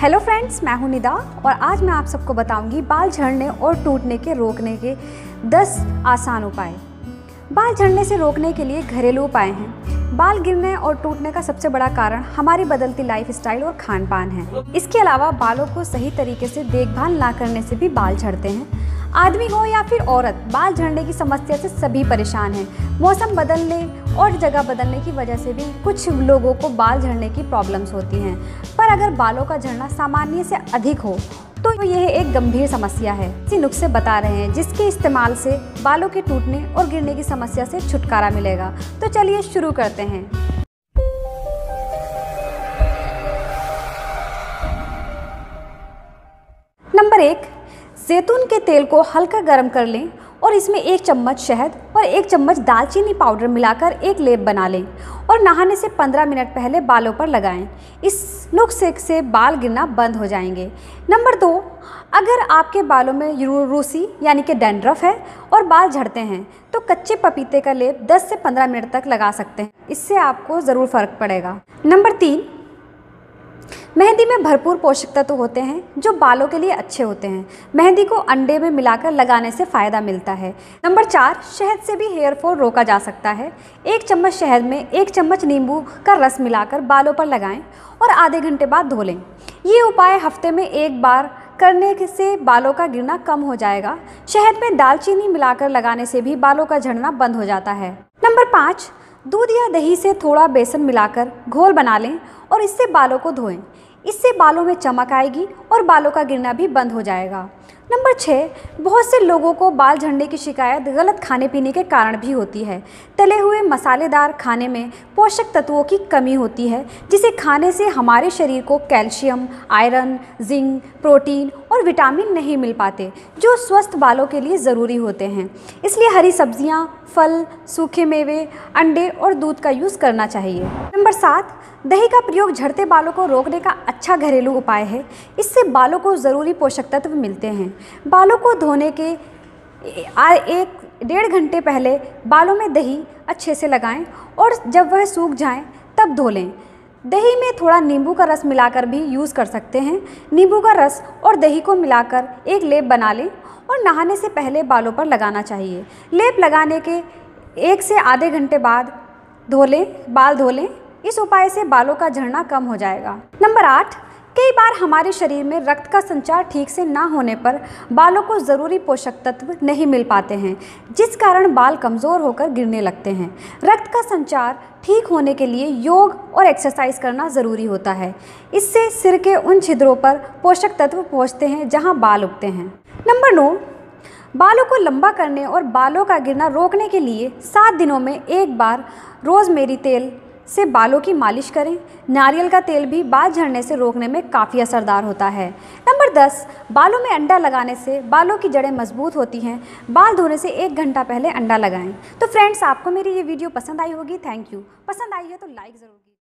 Hello friends, मैं हूं निदा और आज मैं आप सबको बताऊंगी बाल झड़ने और टूटने के रोकने के 10 आसान उपाय। बाल झड़ने से रोकने के लिए घरेलू उपाय हैं। बाल गिरने और टूटने का सबसे बड़ा कारण हमारी बदलती लाइफस्टाइल और खान पान है। इसके अलावा बालों को सही तरीके से देखभाल ना करने से भी बाल झड़ते हैं। आदमी हो या फिर औरत, बाल झड़ने की समस्या से सभी परेशान हैं। मौसम बदलने और जगह बदलने की वजह से भी कुछ लोगों को बाल झड़ने की प्रॉब्लम्स होती हैं, पर अगर बालों का झड़ना सामान्य से अधिक हो तो यह एक गंभीर समस्या है। इसी नुस्खे बता रहे हैं जिसके इस्तेमाल से बालों के टूटने और गिरने की समस्या से छुटकारा मिलेगा। तो चलिए शुरू करते हैं। नंबर 1, जैतून के तेल को हल्का गर्म कर लें और इसमें 1 चम्मच शहद और 1 चम्मच दालचीनी पाउडर मिलाकर एक लेप बना लें और नहाने से 15 मिनट पहले बालों पर लगाएं। इस नुस्खे से बाल गिरना बंद हो जाएंगे। नंबर 2, अगर आपके बालों में रूसी यानी कि डैंड्रफ है और बाल झड़ते हैं तो कच्चे पपीते का लेप 10 से 15 मिनट तक लगा सकते हैं, इससे आपको ज़रूर फ़र्क पड़ेगा। नंबर 3, मेहंदी में भरपूर पोषक तत्व होते हैं जो बालों के लिए अच्छे होते हैं। मेहंदी को अंडे में मिलाकर लगाने से फ़ायदा मिलता है। नंबर 4, शहद से भी हेयर फॉल रोका जा सकता है। 1 चम्मच शहद में 1 चम्मच नींबू का रस मिलाकर बालों पर लगाएं और आधे घंटे बाद धो लें। ये उपाय हफ्ते में एक बार करने से बालों का गिरना कम हो जाएगा। शहद में दालचीनी मिलाकर लगाने से भी बालों का झड़ना बंद हो जाता है। नंबर 5, दूध या दही से थोड़ा बेसन मिलाकर घोल बना लें और इससे बालों को धोएं। इससे बालों में चमक आएगी और बालों का गिरना भी बंद हो जाएगा। नंबर 6, बहुत से लोगों को बाल झड़ने की शिकायत गलत खाने पीने के कारण भी होती है। तले हुए मसालेदार खाने में पोषक तत्वों की कमी होती है, जिसे खाने से हमारे शरीर को कैल्शियम, आयरन, जिंक, प्रोटीन और विटामिन नहीं मिल पाते जो स्वस्थ बालों के लिए ज़रूरी होते हैं। इसलिए हरी सब्जियां, फल, सूखे मेवे, अंडे और दूध का यूज़ करना चाहिए। नंबर 7, दही का प्रयोग झड़ते बालों को रोकने का अच्छा घरेलू उपाय है। इससे बालों को ज़रूरी पोषक तत्व मिलते हैं। बालों को धोने के 1-1.5 घंटे पहले बालों में दही अच्छे से लगाएं और जब वह सूख जाएं तब धो लें। दही में थोड़ा नींबू का रस मिलाकर भी यूज़ कर सकते हैं। नींबू का रस और दही को मिलाकर एक लेप बना लें और नहाने से पहले बालों पर लगाना चाहिए। लेप लगाने के 1 से आधे घंटे बाद बाल धो लें। इस उपाय से बालों का झड़ना कम हो जाएगा। नंबर 8, कई बार हमारे शरीर में रक्त का संचार ठीक से ना होने पर बालों को ज़रूरी पोषक तत्व नहीं मिल पाते हैं, जिस कारण बाल कमज़ोर होकर गिरने लगते हैं। रक्त का संचार ठीक होने के लिए योग और एक्सरसाइज करना ज़रूरी होता है। इससे सिर के उन छिद्रों पर पोषक तत्व पहुँचते हैं जहाँ बाल उगते हैं। नंबर 9, बालों को लंबा करने और बालों का गिरना रोकने के लिए 7 दिनों में एक बार रोज़मेरी तेल से बालों की मालिश करें। नारियल का तेल भी बाल झड़ने से रोकने में काफ़ी असरदार होता है। नंबर 10, बालों में अंडा लगाने से बालों की जड़ें मजबूत होती हैं। बाल धोने से 1 घंटा पहले अंडा लगाएं। तो फ्रेंड्स, आपको मेरी ये वीडियो पसंद आई होगी। Thank you. पसंद आई है तो लाइक ज़रूर।